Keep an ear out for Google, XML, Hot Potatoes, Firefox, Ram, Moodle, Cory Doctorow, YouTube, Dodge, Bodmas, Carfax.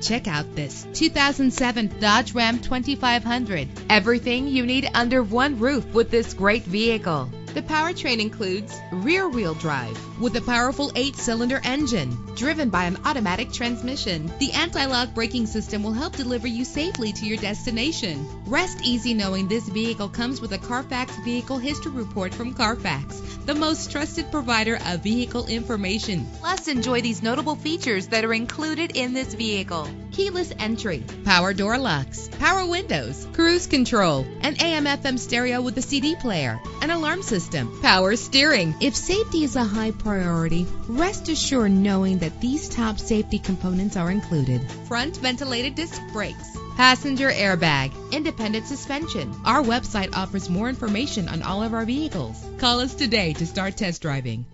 Check out this 2007 Dodge Ram 2500. Everything you need under one roof with this great vehicle. The powertrain includes rear-wheel drive with a powerful 8-cylinder engine driven by an automatic transmission. The anti-lock braking system will help deliver you safely to your destination. Rest easy knowing this vehicle comes with a Carfax Vehicle History Report from Carfax, the most trusted provider of vehicle information. Plus, enjoy these notable features that are included in this vehicle: keyless entry, power door locks, power windows, cruise control, an AM/FM stereo with a CD player, an alarm system, power steering. If safety is a high priority, rest assured knowing that these top safety components are included: front ventilated disc brakes, passenger airbag, independent suspension. Our website offers more information on all of our vehicles. Call us today to start test driving.